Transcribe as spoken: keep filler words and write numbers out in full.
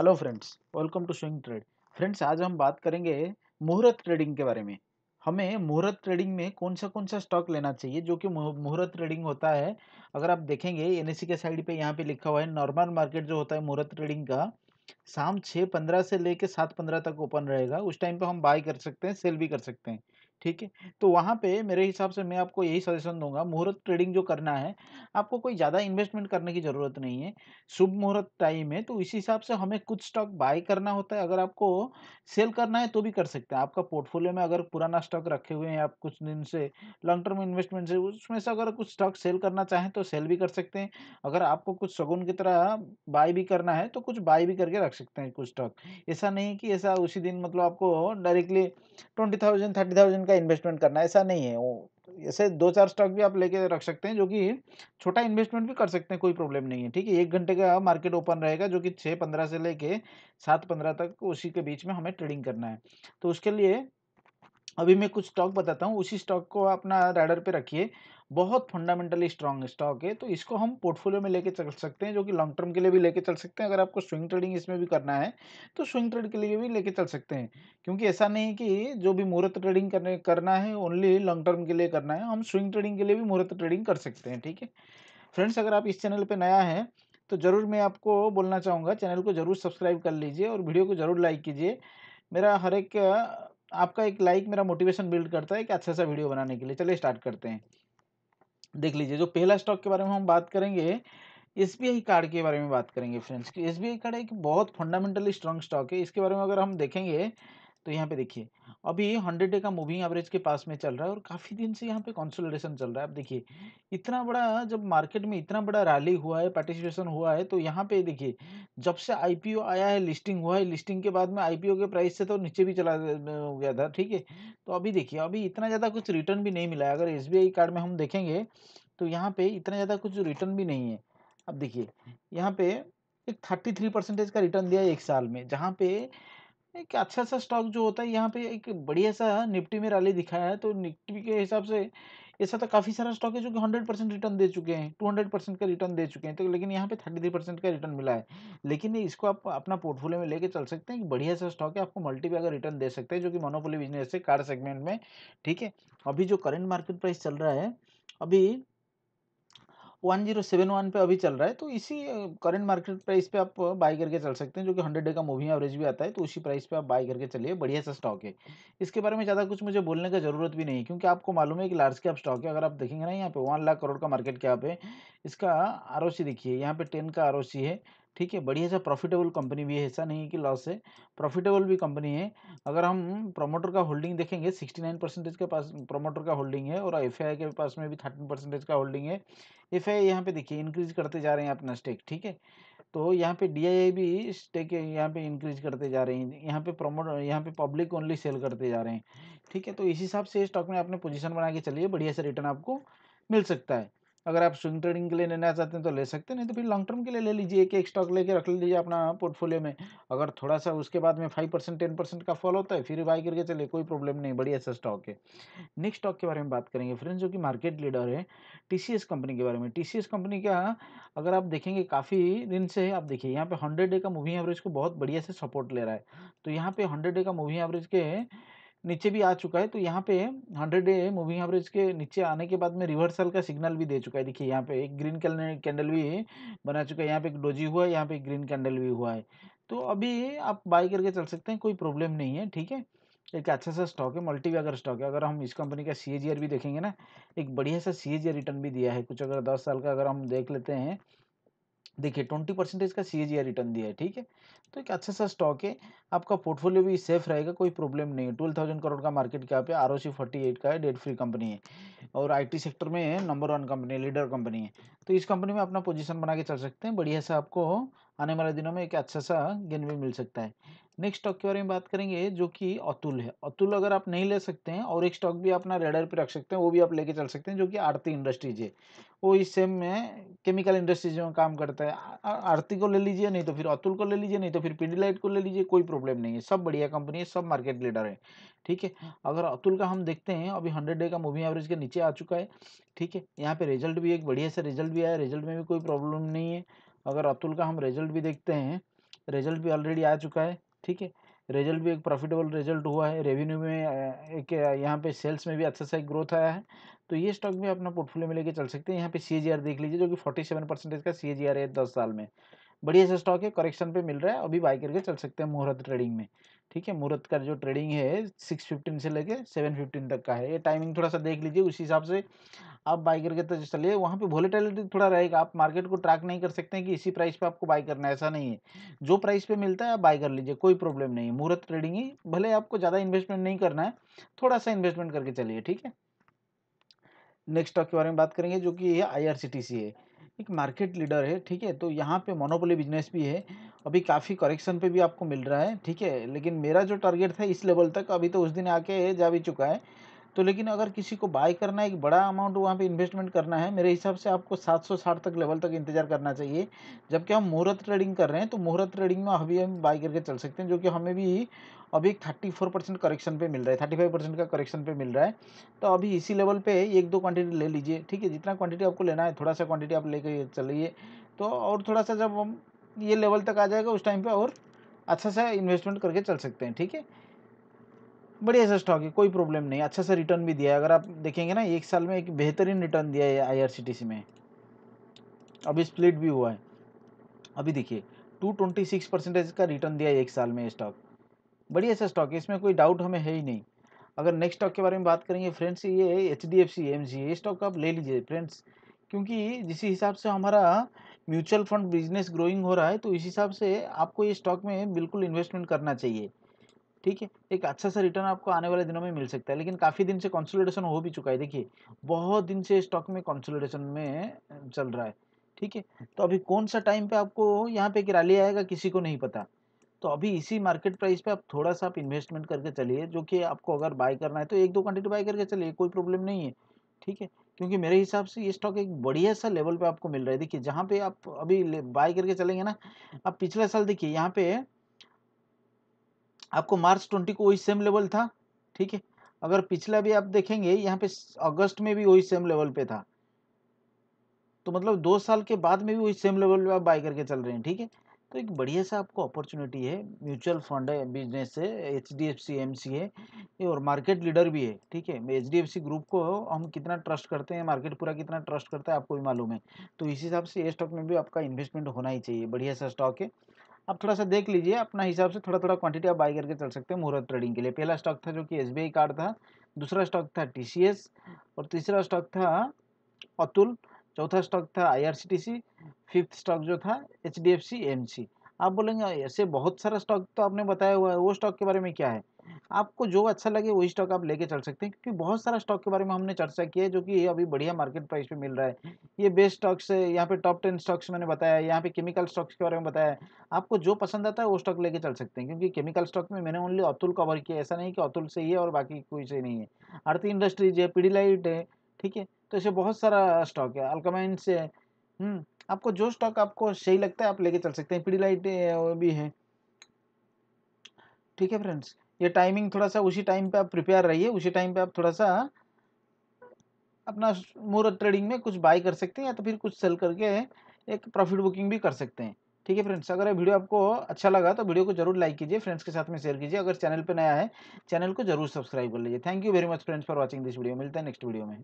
Hello friends, welcome to swing trade. Friends, आज हम बात करेंगे मुहूर्त ट्रेडिंग के बारे में। हमें मुहूर्त ट्रेडिंग में कौन सा कौन सा स्टॉक लेना चाहिए, जो कि मुहूर्त ट्रेडिंग होता है। अगर आप देखेंगे एनएससी के साइड पे यहाँ पे लिखा हुआ है नॉर्मल मार्केट जो होता है मुहूर्त ट्रेडिंग का, शाम छः पंद्रह से लेके सात पंद्रह तक ओपन रहेगा। उस टाइम पर हम बाय कर सकते हैं, सेल भी कर सकते हैं, ठीक है। तो वहाँ पे मेरे हिसाब से मैं आपको यही सजेशन दूंगा, मुहूर्त ट्रेडिंग जो करना है आपको कोई ज़्यादा इन्वेस्टमेंट करने की ज़रूरत नहीं है। शुभ मुहूर्त टाइम है तो इसी हिसाब से हमें कुछ स्टॉक बाय करना होता है। अगर आपको सेल करना है तो भी कर सकते हैं। आपका पोर्टफोलियो में अगर पुराना स्टॉक रखे हुए हैं आप कुछ दिन से, लॉन्ग टर्म इन्वेस्टमेंट से, उसमें से अगर कुछ स्टॉक सेल करना चाहें तो सेल भी कर सकते हैं। अगर आपको कुछ शगुन की तरह बाय भी करना है तो कुछ बाय भी करके रख सकते हैं कुछ स्टॉक। ऐसा नहीं कि ऐसा उसी दिन मतलब आपको directly twenty thousand thirty thousand का इन्वेस्टमेंट करना, ऐसा नहीं है। वो ऐसे दो चार स्टॉक भी आप लेके रख सकते हैं, जो कि छोटा इन्वेस्टमेंट भी कर सकते हैं, कोई प्रॉब्लम नहीं है, ठीक है। एक घंटे का मार्केट ओपन रहेगा जो कि छः पंद्रह से लेके सात पंद्रह तक, उसी के बीच में हमें ट्रेडिंग करना है। तो उसके लिए अभी मैं कुछ स्टॉक बताता हूँ, उसी स्टॉक को अपना रडार पे रखिए। बहुत फंडामेंटली स्ट्रॉन्ग स्टॉक है तो इसको हम पोर्टफोलियो में लेके चल सकते हैं, जो कि लॉन्ग टर्म के लिए भी लेके चल सकते हैं। अगर आपको स्विंग ट्रेडिंग इसमें भी करना है तो स्विंग ट्रेड के लिए भी लेके चल सकते हैं, क्योंकि ऐसा नहीं कि जो भी मुहूर्त ट्रेडिंग करने करना है ओनली लॉन्ग टर्म के लिए करना है। हम स्विंग ट्रेडिंग के लिए भी मुहूर्त ट्रेडिंग कर सकते हैं, ठीक है। फ्रेंड्स, अगर आप इस चैनल पर नया है तो ज़रूर मैं आपको बोलना चाहूँगा, चैनल को ज़रूर सब्सक्राइब कर लीजिए और वीडियो को ज़रूर लाइक कीजिए। मेरा हर एक आपका एक लाइक मेरा मोटिवेशन बिल्ड करता है कि अच्छा सा वीडियो बनाने के लिए। चलिए स्टार्ट करते हैं। देख लीजिए, जो पहला स्टॉक के बारे में हम बात करेंगे एसबीआई कार्ड के बारे में बात करेंगे। फ्रेंड्स, कि एसबीआई कार्ड एक बहुत फंडामेंटली स्ट्रॉन्ग स्टॉक है। इसके बारे में अगर हम देखेंगे तो यहाँ पे देखिए अभी हंड्रेड डे का मूविंग एवरेज के पास में चल रहा है और काफ़ी दिन से यहाँ पे कंसोलिडेशन चल रहा है। आप देखिए इतना बड़ा जब मार्केट में इतना बड़ा रैली हुआ है, पार्टिसिपेशन हुआ है, तो यहाँ पे देखिए जब से आईपीओ आया है, लिस्टिंग हुआ है, लिस्टिंग के बाद में आईपीओ के प्राइस से तो नीचे भी चला गया था, ठीक है। तो अभी देखिए अभी इतना ज़्यादा कुछ रिटर्न भी नहीं मिला है। अगर एसबीआई कार्ड में हम देखेंगे तो यहाँ पर इतना ज़्यादा कुछ रिटर्न भी नहीं है। अब देखिए यहाँ पे एक थर्टी थ्री परसेंटेज का रिटर्न दिया है एक साल में, जहाँ पे एक अच्छा सा स्टॉक जो होता है यहाँ पे एक बढ़िया सा निफ्टी में रैली दिखाया है। तो निफ्टी के हिसाब से ऐसा तो काफ़ी सारा स्टॉक है जो कि हंड्रेड परसेंट रिटर्न दे चुके हैं, टू हंड्रेड परसेंट का रिटर्न दे चुके हैं, तो लेकिन यहाँ पे थर्टी थ्री परसेंट का रिटर्न मिला है। लेकिन इसको आप अपना पोर्टफोलियो में लेके चल सकते हैं कि बढ़िया सा स्टॉक है, आपको मल्टीपल अगर रिटर्न दे सकते हैं, जो कि मोनोपोली बिजनेस है कार सेगमेंट में, ठीक है। अभी जो करेंट मार्केट प्राइस चल रहा है अभी वन जीरो सेवन वन पे अभी चल रहा है, तो इसी करंट मार्केट प्राइस पे आप बाय करके चल सकते हैं, जो कि हंड्रेड डे का मूविंग एवरेज भी आता है, तो उसी प्राइस पे आप बाय करके चलिए। बढ़िया सा स्टॉक है, इसके बारे में ज़्यादा कुछ मुझे बोलने की ज़रूरत भी नहीं, क्योंकि आपको मालूम है कि लार्ज कैप स्टॉक है। अगर आप देखेंगे ना यहाँ पे वन लाख करोड़ का मार्केट कैप है, इसका आर ओ सी देखिए यहाँ पे टेन का आर ओ सी है, ठीक है। बढ़िया सा प्रॉफिटेबल कंपनी भी है, ऐसा नहीं कि लॉस है, प्रॉफिटेबल भी कंपनी है। अगर हम प्रमोटर का होल्डिंग देखेंगे सिक्सटी नाइन परसेंटेज के पास प्रमोटर का होल्डिंग है और एफआई के पास में भी थर्टीन परसेंटेज का होल्डिंग है। एफआई यहाँ पे देखिए इंक्रीज करते जा रहे हैं अपना स्टेक, ठीक है। तो यहाँ पे डीआईआई भी स्टेक यहाँ पे इंक्रीज करते जा रहे हैं, यहाँ पे प्रमोट यहाँ पे पब्लिक ओनली सेल करते जा रहे हैं, ठीक है। तो इस हिसाब से स्टॉक में आपने पोजीशन बना के चलिए, बढ़िया सा रिटर्न आपको मिल सकता है। अगर आप स्विंग ट्रेडिंग के लिए लेना चाहते हैं तो ले सकते हैं, नहीं तो फिर लॉन्ग टर्म के लिए ले लीजिए, एक एक स्टॉक लेके रख लीजिए अपना पोर्टफोलियो में। अगर थोड़ा सा उसके बाद में फाइव परसेंट टेन परसेंट का फॉल होता है फिर बाय करके चलिए, कोई प्रॉब्लम नहीं, बढ़िया सा स्टॉक है। नेक्स्ट स्टॉक के बारे में बात करेंगे फ्रेंड्स, जो कि मार्केट लीडर है, टीसीएस कंपनी के बारे में। टीसीएस कंपनी का अगर आप देखेंगे काफ़ी दिन से, आप देखिए यहाँ पर हंड्रेड डे का मूविंग एवरेज को बहुत बढ़िया से सपोर्ट ले रहा है, तो यहाँ पर हंड्रेड डे का मूविंग एवरेज के नीचे भी आ चुका है। तो यहाँ पे हंड्रेड डे मूविंग एवरेज के नीचे आने के बाद में रिवर्सल का सिग्नल भी दे चुका है। देखिए यहाँ पे एक ग्रीन कैंडल भी बना चुका है, यहाँ पे एक डोजी हुआ है, यहाँ पे एक ग्रीन कैंडल भी हुआ है, तो अभी आप बाय करके चल सकते हैं, कोई प्रॉब्लम नहीं है, ठीक है। एक अच्छा सा स्टॉक है, मल्टीवैगर स्टॉक है। अगर हम इस कंपनी का सीएजीआर भी देखेंगे ना, एक बढ़िया सा सीएजीआर रिटर्न भी दिया है कुछ, अगर दस साल का अगर हम देख लेते हैं, देखिए ट्वेंटी परसेंटेज का सीएजीआर रिटर्न दिया है, ठीक है। तो एक अच्छा सा स्टॉक है, आपका पोर्टफोलियो भी सेफ रहेगा, कोई प्रॉब्लम नहीं है। ट्वेल्व थाउजेंड करोड़ का मार्केट कैप है, R O C forty eight का है, डेट फ्री कंपनी है और आईटी सेक्टर में नंबर वन कंपनी है, लीडर कंपनी है। तो इस कंपनी में अपना पोजीशन बना के चल सकते हैं, बढ़िया सा आपको आने वाले दिनों में एक अच्छा सा गेन भी मिल सकता है। नेक्स्ट स्टॉक के बारे में बात करेंगे जो कि अतुल है। अतुल अगर आप नहीं ले सकते हैं और एक स्टॉक भी अपना रडार पे रख सकते हैं, वो भी आप लेके चल सकते हैं, जो कि आरती इंडस्ट्रीज है। वो इस सेम में केमिकल इंडस्ट्रीज में काम करता है। आरती को ले लीजिए, नहीं तो फिर अतुल को ले लीजिए, नहीं तो फिर पीडी लाइट को ले लीजिए, कोई प्रॉब्लम नहीं है। सब बढ़िया कंपनी है, सब मार्केट लीडर है, ठीक है। अगर अतुल का हम देखते हैं अभी हंड्रेड डे का मूविंग एवरेज के नीचे आ चुका है, ठीक है। यहाँ पे रिजल्ट भी एक बढ़िया सा रिजल्ट भी आया, रिजल्ट में भी कोई प्रॉब्लम नहीं है। अगर अतुल का हम रिजल्ट भी देखते हैं रिजल्ट भी ऑलरेडी आ चुका है, ठीक है। रिजल्ट भी एक प्रॉफिटेबल रिजल्ट हुआ है, रेवेन्यू में एक यहाँ पे सेल्स में भी अच्छा सा ग्रोथ आया है, तो ये स्टॉक भी अपना पोर्टफोलियो में लेके चल सकते हैं। यहाँ पे सीएजीआर देख लीजिए, जो कि सैंतालीस परसेंटेज का सीएजीआर है दस साल में, बढ़िया सा स्टॉक है, करेक्शन पे मिल रहा है, अभी बाई करके चल सकते हैं मुहूर्त ट्रेडिंग में, ठीक है। मुहूर्त का जो ट्रेडिंग है सिक्स फिफ्टीन से लेके सेवन फिफ्टीन तक का है, ये टाइमिंग थोड़ा सा देख लीजिए, उसी हिसाब से आप बाई करके तो चलिए। वहाँ पे वोलेटिलिटी थोड़ा रहेगा, आप मार्केट को ट्रैक नहीं कर सकते हैं कि इसी प्राइस पे आपको बाई करना है, ऐसा नहीं है। जो प्राइस पे मिलता है आप बाई कर लीजिए, कोई प्रॉब्लम नहीं है। मुहूर्त ट्रेडिंग ही, भले आपको ज़्यादा इन्वेस्टमेंट नहीं करना है, थोड़ा सा इन्वेस्टमेंट करके चलिए, ठीक है। नेक्स्ट स्टॉक के बारे में बात करेंगे, जो कि I R C T C है, एक मार्केट लीडर है, ठीक है। तो यहाँ पे मोनोपोली बिजनेस भी है, अभी काफ़ी करेक्शन पे भी आपको मिल रहा है, ठीक है। लेकिन मेरा जो टारगेट था इस लेवल तक, अभी तो उस दिन आके जा भी चुका है, तो लेकिन अगर किसी को बाय करना है, एक बड़ा अमाउंट वहाँ पे इन्वेस्टमेंट करना है, मेरे हिसाब से आपको सात सौ साठ तक लेवल तक इंतजार करना चाहिए। जबकि हम मुहूर्त ट्रेडिंग कर रहे हैं, तो मुहूर्त ट्रेडिंग में अभी हम बाय करके चल सकते हैं, जो कि हमें भी अभी चौंतीस परसेंट करेक्शन पे मिल रहा है, पैंतीस परसेंट का करेक्शन पे मिल रहा है। तो अभी इसी लेवल पे एक दो क्वांटिटी ले लीजिए, ठीक है। जितना क्वांटिटी आपको लेना है, थोड़ा सा क्वांटिटी आप लेके चलिए, तो और थोड़ा सा जब हम ये लेवल तक आ जाएगा, उस टाइम पे और अच्छा सा इन्वेस्टमेंट करके चल सकते हैं, ठीक है। बढ़िया सा स्टॉक है, कोई प्रॉब्लम नहीं, अच्छा सा रिटर्न भी दिया है। अगर आप देखेंगे ना, एक साल में एक बेहतरीन रिटर्न दिया है आईआरसीटीसी में, अभी स्प्लिट भी हुआ है। अभी देखिए दो सौ छब्बीस परसेंटेज का रिटर्न दिया है एक साल में ये स्टॉक, बढ़िया सा स्टॉक है, इसमें कोई डाउट हमें है ही नहीं। अगर नेक्स्ट स्टॉक के बारे में बात करेंगे फ्रेंड्स, ये H D F C M C, ये स्टॉक आप ले लीजिए फ्रेंड्स, क्योंकि जिस हिसाब से हमारा म्यूचुअल फंड बिजनेस ग्रोइंग हो रहा है, तो इस हिसाब से आपको ये स्टॉक में बिल्कुल इन्वेस्टमेंट करना चाहिए, ठीक है। एक अच्छा सा रिटर्न आपको आने वाले दिनों में मिल सकता है। लेकिन काफ़ी दिन से कंसोलिडेशन हो भी चुका है, देखिए बहुत दिन से स्टॉक में कंसोलिडेशन में चल रहा है, ठीक है। तो अभी कौन सा टाइम पे आपको यहाँ पे गिरा लिया आएगा, किसी को नहीं पता। तो अभी इसी मार्केट प्राइस पे आप थोड़ा सा आप इन्वेस्टमेंट करके चलिए, जो कि आपको अगर बाय करना है तो एक दो क्वान्टिटी बाय करके चलिए, कोई प्रॉब्लम नहीं है, ठीक है। क्योंकि मेरे हिसाब से ये स्टॉक एक बढ़िया सा लेवल पर आपको मिल रहा है। देखिए जहाँ पे आप अभी बाय करके चलेंगे ना, आप पिछले साल देखिए यहाँ पे आपको मार्च ट्वेंटी को वही सेम लेवल था, ठीक है। अगर पिछला भी आप देखेंगे, यहाँ पे अगस्त में भी वही सेम लेवल पे था, तो मतलब दो साल के बाद में भी वही सेम लेवल पे आप बाय करके चल रहे हैं, ठीक है। तो एक बढ़िया सा आपको अपॉर्चुनिटी है, म्यूचुअल फंड है, बिजनेस है, H D F C M C है, ये और मार्केट लीडर भी है, ठीक है। H D F C group को हम कितना ट्रस्ट करते हैं, मार्केट पूरा कितना ट्रस्ट करता है, आपको भी मालूम है। तो इस हिसाब से ये स्टॉक में भी आपका इन्वेस्टमेंट होना ही चाहिए, बढ़िया सा स्टॉक है। आप थोड़ा सा देख लीजिए अपना हिसाब से, थोड़ा थोड़ा क्वांटिटी आप बाई करके चल सकते हैं मुहूर्त ट्रेडिंग के लिए। पहला स्टॉक था जो कि एसबीआई कार्ड था, दूसरा स्टॉक था टीसीएस, और तीसरा स्टॉक था अतुल, चौथा स्टॉक था आईआरसीटीसी, फिफ्थ स्टॉक जो था एचडीएफसी एमसी। आप बोलेंगे ऐसे बहुत सारा स्टॉक तो आपने बताया हुआ है, वो स्टॉक के बारे में क्या है? आपको जो अच्छा लगे वही स्टॉक आप लेके चल सकते हैं, क्योंकि बहुत सारा स्टॉक के बारे में हमने चर्चा की है, जो कि अभी बढ़िया मार्केट प्राइस पे मिल रहा है। ये बेस्ट स्टॉक्स है, यहाँ पे टॉप टेन स्टॉक्स मैंने बताया है, यहाँ पे केमिकल स्टॉक्स के बारे में बताया है। आपको जो पसंद आता है वो स्टॉक लेके चल सकते हैं, क्योंकि केमिकल स्टॉक में मैंने ओनली अतुल कवर किया, ऐसा नहीं कि अतुल से ही है और बाकी कोई से नहीं है। आरती इंडस्ट्रीज है, पीडी लाइट है, ठीक है। तो ऐसे बहुत सारा स्टॉक है, अल्कामाइंस है, आपको जो स्टॉक आपको सही लगता है आप लेके चल सकते हैं। पीडी लाइट भी है, ठीक है फ्रेंड्स। ये टाइमिंग थोड़ा सा उसी टाइम पे आप प्रिपेयर रहिए, उसी टाइम पे आप थोड़ा सा अपना मुहूर्त ट्रेडिंग में कुछ बाय कर सकते हैं, या तो फिर कुछ सेल करके एक प्रॉफिट बुकिंग भी कर सकते हैं, ठीक है फ्रेंड्स। अगर ये वीडियो आपको अच्छा लगा तो वीडियो को जरूर लाइक कीजिए, फ्रेंड्स के साथ में शेयर कीजिए। अगर चैनल पर नया है, चैनल को जरूर सब्सक्राइब कर लीजिए। Thank you very much friends for watching this video. मिलता है नेक्स्ट वीडियो में।